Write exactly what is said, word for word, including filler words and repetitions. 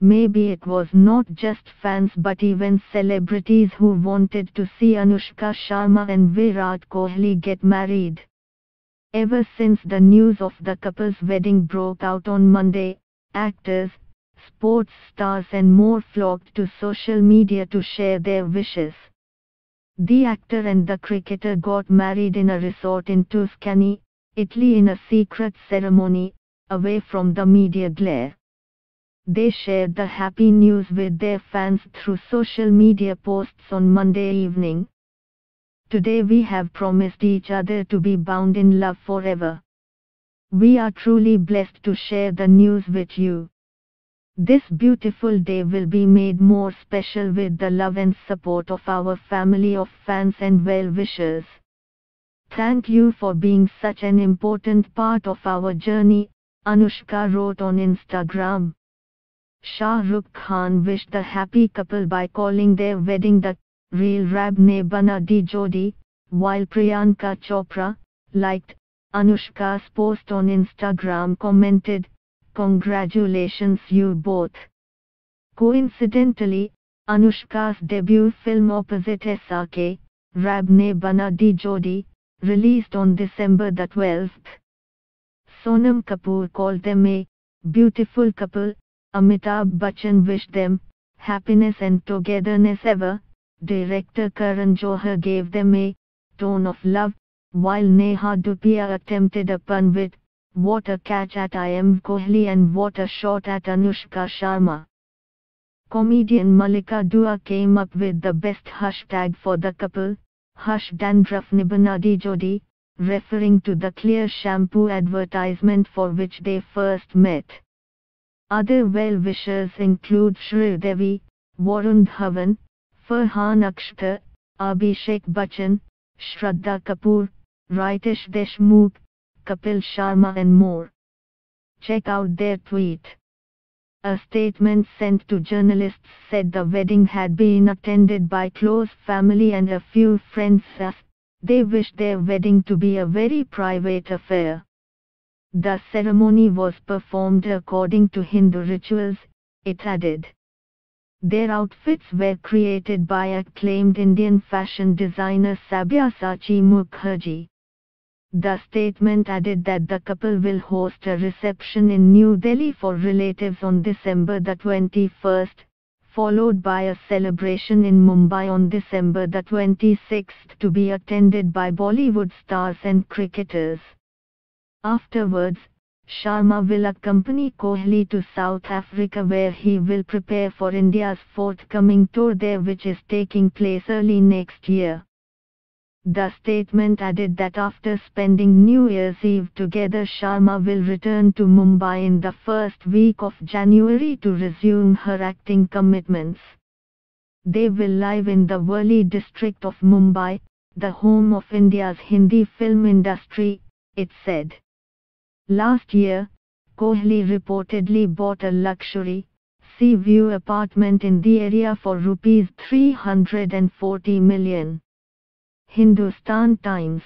Maybe it was not just fans but even celebrities who wanted to see Anushka Sharma and Virat Kohli get married. Ever since the news of the couple's wedding broke out on Monday, actors, sports stars and more flocked to social media to share their wishes. The actor and the cricketer got married in a resort in Tuscany, Italy in a secret ceremony, away from the media glare. They shared the happy news with their fans through social media posts on Monday evening. "Today we have promised each other to be bound in love forever. We are truly blessed to share the news with you. This beautiful day will be made more special with the love and support of our family of fans and well-wishers. Thank you for being such an important part of our journey," Anushka wrote on Instagram. Shah Rukh Khan wished the happy couple by calling their wedding the real Rab Ne Bana Di Jodi, while Priyanka Chopra, liked Anushka's post on Instagram, commented, "Congratulations you both." Coincidentally, Anushka's debut film opposite S R K, Rab Ne Bana Di Jodi, released on December the twelfth. Sonam Kapoor called them a beautiful couple. Amitabh Bachchan wished them happiness and togetherness ever. Director Karan Johar gave them a tone of love, while Neha Dupia attempted a pun with "What a catch at I am Kohli" and "What a shot at Anushka Sharma." Comedian Malika Dua came up with the best hashtag for the couple, Hush Dandruff Ne Bana Di Jodi, referring to the clear shampoo advertisement for which they first met. Other well-wishers include Shri Devi, Varun Dhawan, Farhan Akhtar, Abhishek Bachchan, Shraddha Kapoor, Ritesh Deshmukh, Kapil Sharma and more. Check out their tweet. A statement sent to journalists said the wedding had been attended by close family and a few friends as they wished their wedding to be a very private affair. The ceremony was performed according to Hindu rituals, it added. Their outfits were created by acclaimed Indian fashion designer Sabyasachi Mukherjee. The statement added that the couple will host a reception in New Delhi for relatives on December the twenty-first, followed by a celebration in Mumbai on December the twenty-sixth to be attended by Bollywood stars and cricketers. Afterwards, Sharma will accompany Kohli to South Africa where he will prepare for India's forthcoming tour there, which is taking place early next year. The statement added that after spending New Year's Eve together, Sharma will return to Mumbai in the first week of January to resume her acting commitments. They will live in the Worli district of Mumbai, the home of India's Hindi film industry, it said. Last year, Kohli reportedly bought a luxury, sea-view apartment in the area for rupees three hundred forty million. Hindustan Times.